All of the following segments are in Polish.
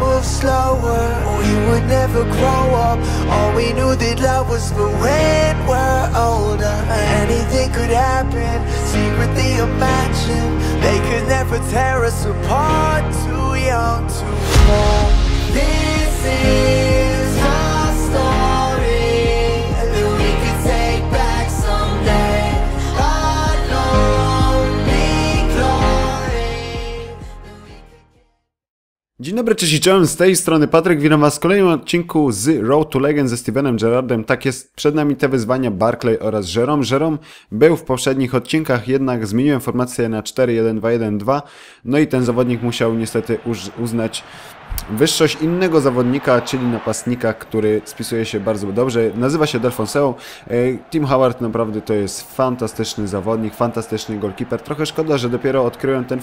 move slower. We would never grow up. All we knew that love was for when we're older. Anything could happen. Secretly imagine they could never tear us apart. Too young to fall. This is our story that we could take back someday. Our lonely glory. Dzień dobry, cześć i czołem, z tej strony Patryk, witam Was w kolejnym odcinku z Road to Legend ze Stevenem Gerrardem. Tak jest, przed nami te wyzwania Barkley oraz Jerome. Jerome był w poprzednich odcinkach, jednak zmieniłem formację na 4-1-2-1-2. No i ten zawodnik musiał niestety uznać wyższość innego zawodnika, czyli napastnika, który spisuje się bardzo dobrze. Nazywa się Delphonseu. Tim Howard naprawdę to jest fantastyczny zawodnik, fantastyczny goalkeeper. Trochę szkoda, że dopiero odkryłem ten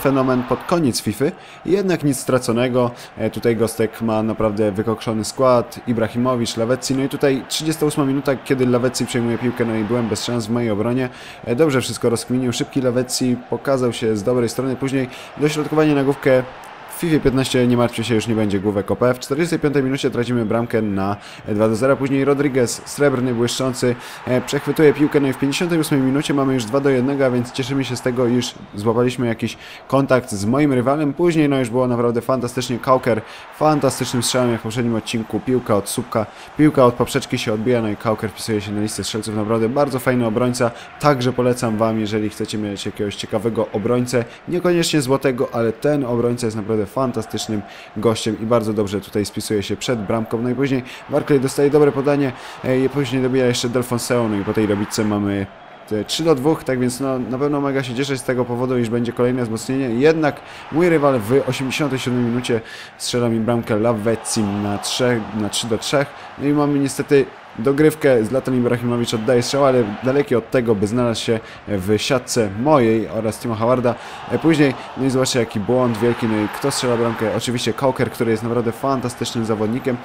fenomen pod koniec FIFA. Jednak nic straconego. Tutaj Gostek ma naprawdę wykokszony skład. Ibrahimović, Lawecji. No i tutaj 38 minuta, kiedy Lawecji przejmuje piłkę, no i byłem bez szans w mojej obronie. Dobrze wszystko rozkminił. Szybki Lawecji pokazał się z dobrej strony. Później dośrodkowanie na główkę. W FIFA 15, nie martwcie się, już nie będzie główek OP. W 45 minucie tracimy bramkę na 2-0. Później Rodriguez, srebrny, błyszczący, przechwytuje piłkę. No i w 58 minucie mamy już 2-1, a więc cieszymy się z tego, iż złapaliśmy jakiś kontakt z moim rywalem. Później no już było naprawdę fantastycznie. Caulker fantastycznym strzałem jak w poprzednim odcinku. Piłka od słupka, piłka od poprzeczki się odbija, no i Caulker wpisuje się na listę strzelców. Naprawdę bardzo fajny obrońca. Także polecam Wam, jeżeli chcecie mieć jakiegoś ciekawego obrońcę. Niekoniecznie złotego, ale ten obrońca jest naprawdę fantastycznym gościem i bardzo dobrze tutaj spisuje się przed bramką. No i później Barkley dostaje dobre podanie i później dobija jeszcze Delphonseu. No i po tej robitce mamy 3-2, tak więc no, na pewno mega się cieszyć z tego powodu, iż będzie kolejne wzmocnienie. Jednak mój rywal w 87 minucie strzela mi bramkę Lawecji na 3-3. No i mamy niestety dogrywkę. Zlatan Ibrahimović oddaje strzał, ale daleki od tego, by znalazł się w siatce mojej oraz Tima Howarda. Później, no i zobaczcie jaki błąd wielki, no i kto strzela bramkę? Oczywiście Caulker, który jest naprawdę fantastycznym zawodnikiem.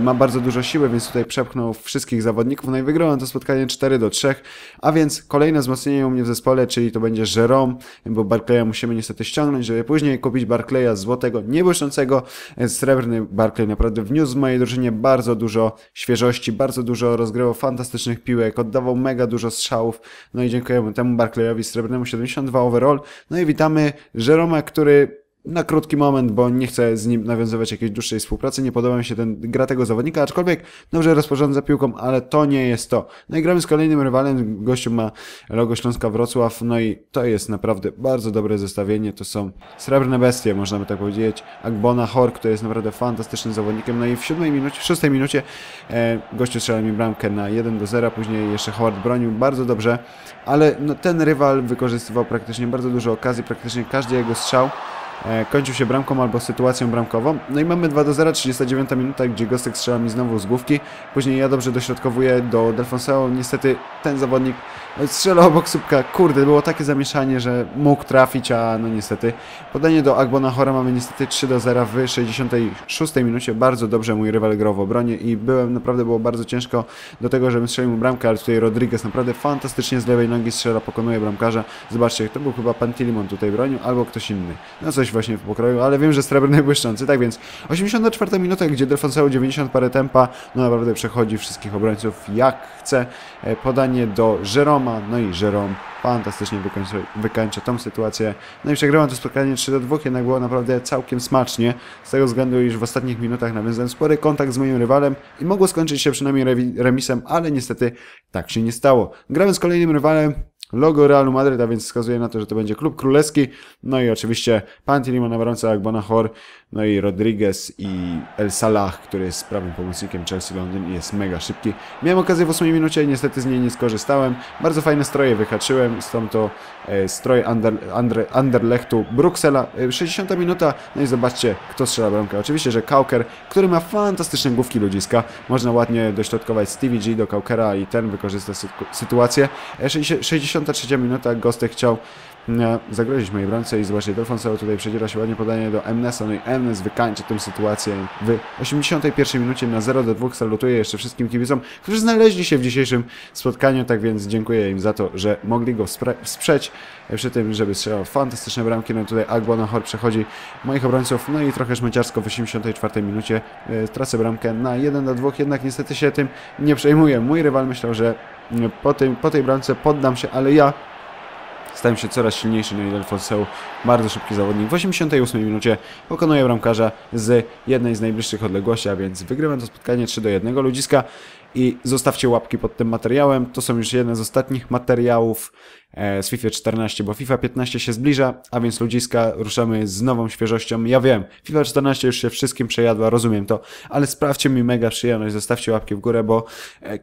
Ma bardzo dużo siły, więc tutaj przepchnął wszystkich zawodników. No i wygrałem to spotkanie 4-3, a więc kolejne wzmocnienie u mnie w zespole, czyli to będzie Jerome, bo Barkleya musimy niestety ściągnąć, żeby później kupić Barkleya złotego, niebłyszczącego. Srebrny Barkley naprawdę wniósł w mojej drużynie bardzo dużo świeżości, bardzo dużo rozgrywał fantastycznych piłek, oddawał mega dużo strzałów, no i dziękujemy temu Barkleyowi srebrnemu, 72 overall. No i witamy Jeroma, który na krótki moment, bo nie chcę z nim nawiązywać jakiejś dłuższej współpracy, nie podoba mi się gra tego zawodnika, aczkolwiek dobrze rozporządza piłką, ale to nie jest to. No i gramy z kolejnym rywalem, gościu ma logo Śląska Wrocław, no i to jest naprawdę bardzo dobre zestawienie, to są srebrne bestie, można by tak powiedzieć. Agbona Hork, który jest naprawdę fantastycznym zawodnikiem, no i w 7 minucie, w 6 minucie gościu strzela mi bramkę na 1-0, później jeszcze Howard bronił bardzo dobrze, ale no, ten rywal wykorzystywał praktycznie bardzo dużo okazji, praktycznie każdy jego strzał kończył się bramką albo sytuacją bramkową. No i mamy 2-0, 39 minuta, gdzie Gostek strzela mi znowu z główki. Później ja dobrze dośrodkowuję do Delphonseu. Niestety ten zawodnik strzelał obok słupka. Kurde, było takie zamieszanie, że mógł trafić, a no niestety. Podanie do Aguanohora mamy niestety 3-0 w 66 minucie. Bardzo dobrze mój rywal grał w obronie i naprawdę było bardzo ciężko do tego, żebym strzelił mu bramkę, ale tutaj Rodriguez naprawdę fantastycznie z lewej nogi strzela, pokonuje bramkarza. Zobaczcie, to był chyba Pantilimon tutaj bronił, albo ktoś inny. No coś właśnie w pokroju, ale wiem, że srebrny błyszczący, tak więc 84 minuta, gdzie Delphonseu 90 parę tempa, no naprawdę przechodzi wszystkich obrońców jak chce. Podanie do Jeroma, no i Jerome fantastycznie wykańcza tą sytuację. No i przegrałem to spotkanie 3-2, jednak było naprawdę całkiem smacznie, z tego względu, iż w ostatnich minutach nawiązałem spory kontakt z moim rywalem i mogło skończyć się przynajmniej remisem, ale niestety tak się nie stało. Grałem z kolejnym rywalem, logo Realu Madryt, a więc wskazuje na to, że to będzie klub królewski. No i oczywiście Pantilimon, obrońca Agbonahor, no i Rodriguez i El Salah, który jest prawym pomocnikiem Chelsea Londyn i jest mega szybki. Miałem okazję w 8 minucie, niestety z niej nie skorzystałem. Bardzo fajne stroje wyhaczyłem, stąd to stroj Anderlechtu Bruksela. 60 minuta, no i zobaczcie, kto strzela bramkę. Oczywiście, że Caulker, który ma fantastyczne główki ludziska. Można ładnie dośrodkować Stevie G do Caulkera i ten wykorzysta sytuację. 60 63 minuta Gostek chciał zagrozić mojej bramce i zobaczcie, Delphonseu tutaj przedziera się ładnie podanie do Mnessona, no i Mness wykańczy tę sytuację w 81 minucie na 0-2. Salutuję jeszcze wszystkim kibicom, którzy znaleźli się w dzisiejszym spotkaniu, tak więc dziękuję im za to, że mogli go wesprzeć przy tym, żeby strzelał fantastyczne bramki. No tutaj Aguanohor przechodzi moich obrońców, no i trochę szmeciarsko w 84 minucie tracę bramkę na 1-2, jednak niestety się tym nie przejmuję. Mój rywal myślał, że po tej bramce poddam się, ale ja stałem się coraz silniejszy, no i Delphonseu, bardzo szybki zawodnik, w 88 minucie pokonuje bramkarza z jednej z najbliższych odległości, a więc wygrywam to spotkanie 3-1. Ludziska, i zostawcie łapki pod tym materiałem, to są już jedne z ostatnich materiałów z FIFA 14, bo FIFA 15 się zbliża, a więc ludziska, ruszamy z nową świeżością. Ja wiem, FIFA 14 już się wszystkim przejadła, rozumiem to, ale sprawdźcie mi mega przyjemność, zostawcie łapki w górę, bo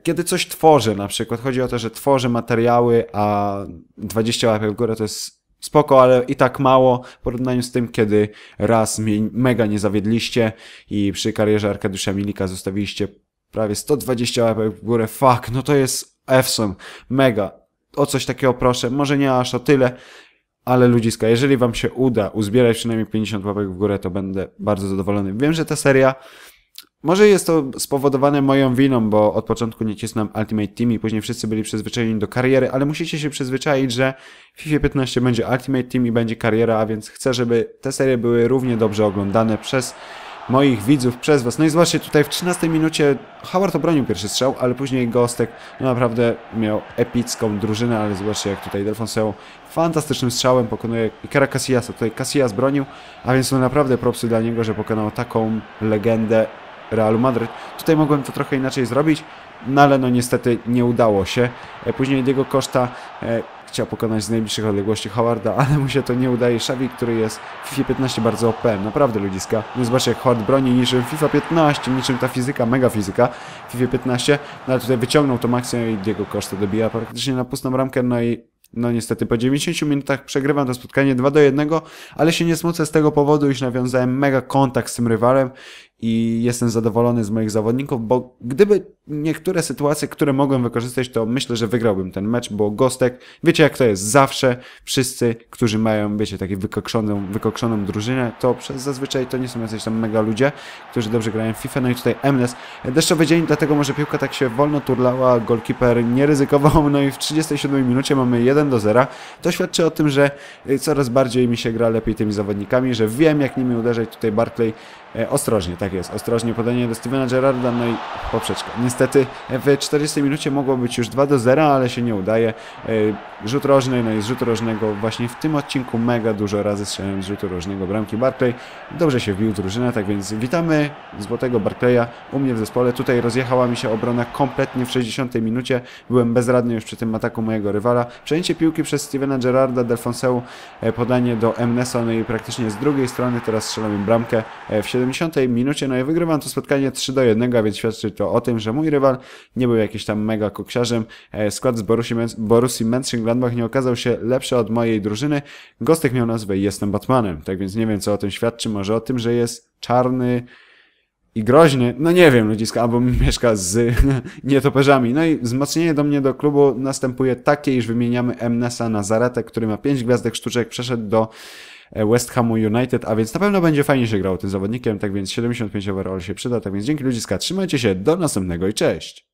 kiedy coś tworzę, na przykład chodzi o to, że tworzę materiały, a 20 łapek w górę to jest spoko, ale i tak mało w porównaniu z tym, kiedy raz mnie mega nie zawiedliście i przy karierze Arkadiusza Milika zostawiliście prawie 120 łapek w górę. Fuck, no to jest awesome, mega. O coś takiego proszę, może nie aż o tyle, ale ludziska, jeżeli wam się uda uzbierać przynajmniej 50 łapek w górę, to będę bardzo zadowolony. Wiem, że ta seria, może jest to spowodowane moją winą, bo od początku nie cisnąłem Ultimate Team i później wszyscy byli przyzwyczajeni do kariery, ale musicie się przyzwyczaić, że w FIFA 15 będzie Ultimate Team i będzie kariera, a więc chcę, żeby te serie były równie dobrze oglądane przez moich widzów, przez was. No i zobaczcie, tutaj w 13 minucie Howard obronił pierwszy strzał, ale później Gostek naprawdę miał epicką drużynę, ale zobaczcie, jak tutaj Delphonseu fantastycznym strzałem pokonuje Ikera Casillasa. Tutaj Casillas bronił, a więc to naprawdę propsy dla niego, że pokonał taką legendę Realu Madryt. Tutaj mogłem to trochę inaczej zrobić, no ale no niestety nie udało się. Później Diego Costa chciał pokonać z najbliższych odległości Howarda, ale mu się to nie udaje. Szawik, który jest w FIFA 15 bardzo OP, naprawdę ludziska. No zobaczcie, jak Howard broni niczym FIFA 15, niczym ta fizyka, mega fizyka w FIFA 15, no ale tutaj wyciągnął tą akcję i Diego Costa dobija praktycznie na pustą bramkę, no i no niestety po 90 minutach przegrywam to spotkanie 2-1, ale się nie smucę z tego powodu, iż nawiązałem mega kontakt z tym rywalem i jestem zadowolony z moich zawodników, bo gdyby niektóre sytuacje, które mogłem wykorzystać, to myślę, że wygrałbym ten mecz, bo Gostek, wiecie jak to jest, zawsze wszyscy, którzy mają, wiecie, taką wykokszoną drużynę, to zazwyczaj to nie są jacyś tam mega ludzie, którzy dobrze grają w FIFA. No i tutaj Mness, deszczowy dzień, dlatego może piłka tak się wolno turlała, golkiper nie ryzykował, no i w 37 minucie mamy 1-0. To świadczy o tym, że coraz bardziej mi się gra lepiej tymi zawodnikami, że wiem, jak nimi uderzać. Tutaj Barkley ostrożnie, tak jest, ostrożnie podanie do Stevena Gerrarda, no i poprzeczka. Niestety w 40 minucie mogło być już 2-0, ale się nie udaje. Rzut rożny, no i z rzutu rożnego właśnie w tym odcinku mega dużo razy strzelałem z rzutu rożnego bramki. Barkley dobrze się wbił w drużynę, tak więc witamy złotego Barkleya u mnie w zespole. Tutaj rozjechała mi się obrona kompletnie w 60 minucie. Byłem bezradny już przy tym ataku mojego rywala. Przejęcie piłki przez Stevena Gerrarda, Delphonseu, podanie do Mnessona, no i praktycznie z drugiej strony teraz strzelamy bramkę w 70 minucie, no i wygrywam to spotkanie 3-1, a więc świadczy to o tym, że mój rywal nie był jakiś tam mega koksiarzem. Skład z Borussii Mönchengladbach nie okazał się lepszy od mojej drużyny. Gostek miał nazwę Jestem Batmanem, tak więc nie wiem, co o tym świadczy, może o tym, że jest czarny i groźny, no nie wiem, ludziska, albo mieszka z nietoperzami. No i wzmocnienie do mnie do klubu następuje takie, iż wymieniamy Mnessa na Zaretę, który ma 5 gwiazdek sztuczek, przeszedł do West Hamu United, a więc na pewno będzie fajnie się grało tym zawodnikiem, tak więc 75 overall się przyda, tak więc dzięki ludziska, trzymajcie się, do następnego i cześć!